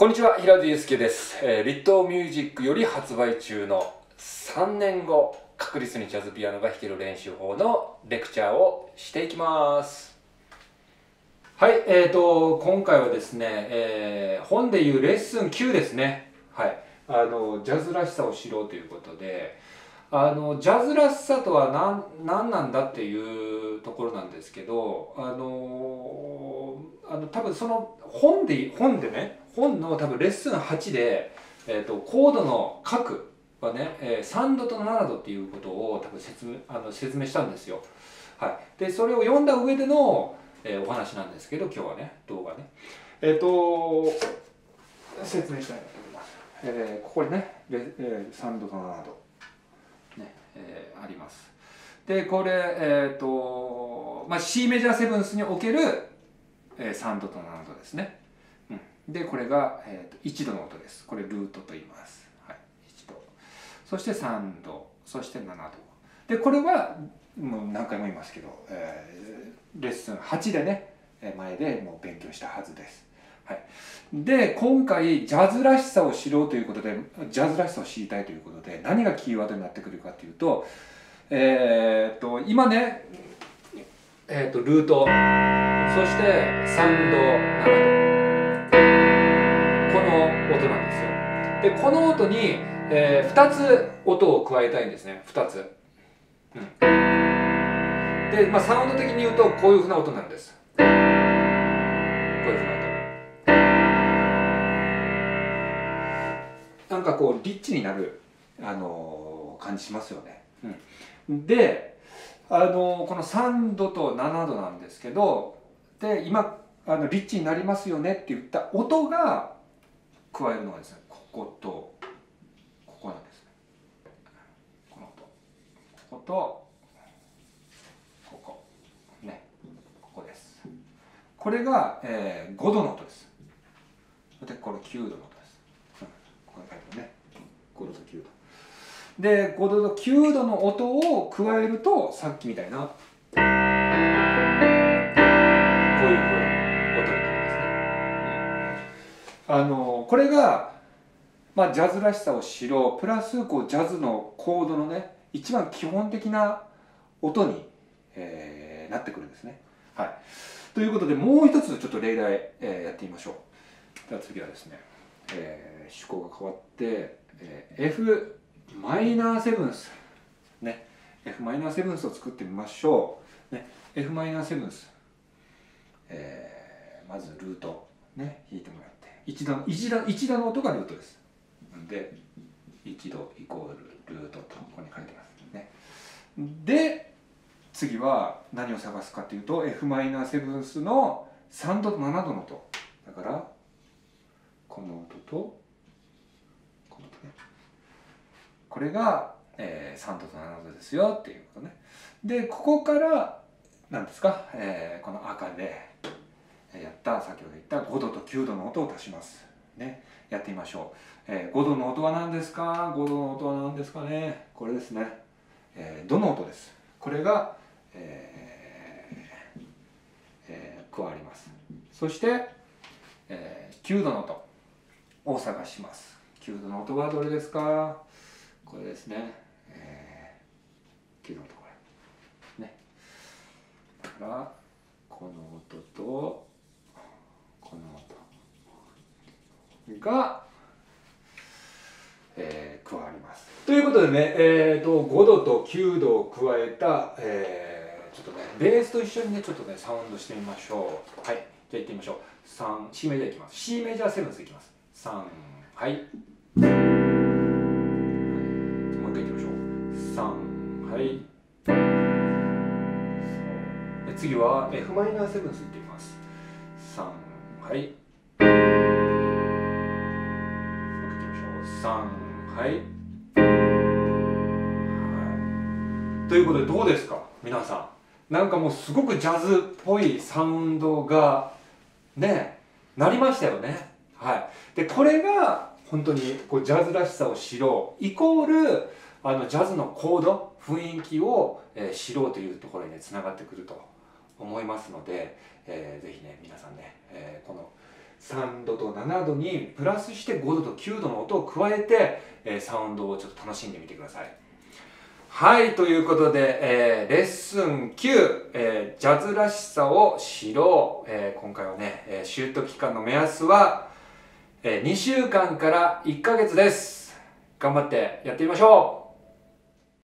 こんにちは、平出祐介です。リットーミュージックより発売中の3年後、確実にジャズピアノが弾ける練習法のレクチャーをしていきます。はい、今回はですね、本でいうレッスン9ですね。はい、ジャズらしさを知ろうということで、ジャズらしさとは何なんだっていうところなんですけど、多分その本の多分レッスン8で、コードの角はね、3度と7度っていうことを多分説明したんですよ。はい、でそれを読んだ上での、お話なんですけど、今日はね動画ね説明したいと思います。ここにね3度と7度ね、あります。でこれC メジャーセブンスにおける3度と7度ですね。でこれが、1度の音です。これルートと言います。はい、1度そして3度そして7度で、これはもう何回も言いますけど、レッスン8でね前でもう勉強したはずです。はい、で今回ジャズらしさを知ろうということで、ジャズらしさを知りたいということで、何がキーワードになってくるかというと、今ね、ルートそして3度7度音なんですよ。でこの音に、2つ音を加えたいんですね。2つ、で、サウンド的に言うとこういうふうな音なんです。こういうふうな音、なんかこうリッチになる、感じしますよね。で、この3度と7度なんですけど、で今リッチになりますよねって言った音が加えるのがですね、こことここなんですね。この音、こことここね、ここです。これが、5度の音です。でこれ9度の音です。これね5度と9度で、5度と9度の音を加えると、さっきみたいなこういう音になるんですね。これが、ジャズらしさを知ろうプラスこうジャズのコードのね一番基本的な音に、なってくるんですね。はい、ということでもう一つちょっと例題、やってみましょう。では次はですね、趣向が変わって、Fm7 ね、Fm7 を作ってみましょう。ね、Fm7、まずルートね弾いてもらって。1度の音がルートです。で1度イコールルートとここに書いてますね。で次は何を探すかというと Fm7 の3度と7度の音だから、この音とこの音ね、これが、3度と7度ですよっていうことね。でここから何ですか、この赤でやった先ほど言った5度と9度の音を足しますね。やってみましょう。5度の音は何ですか？5度の音は何ですかね？これですね。どの音です。これが、加わります。そして、9度の音を探します。9度の音はどれですか？これですね。9度の音これね。だからこの音とこの音が、加わります。ということでね、5度と9度を加えた、ちょっとねベースと一緒にねちょっとねサウンドしてみましょう。はい、じゃあいってみましょう。C メジャーいきます。C メジャーセブンスいきます。3、はい。もう一回いってみましょう。3、はい。次は Fm7 いってみます。3、はい。もう一回いきましょう。3、はい。はい、ということでどうですか皆さん、なんかもうすごくジャズっぽいサウンドがねなりましたよね。はい、でこれが本当にこうジャズらしさを知ろうイコールジャズのコード雰囲気を、知ろうというところにねつながってくると思いますので、ぜひね皆さんね、この3度と7度にプラスして5度と9度の音を加えて、サウンドをちょっと楽しんでみてください。はい、ということで、レッスン9、ジャズらしさを知ろう。今回はね、習得期間の目安は、2週間から1ヶ月です。頑張ってやってみましょう。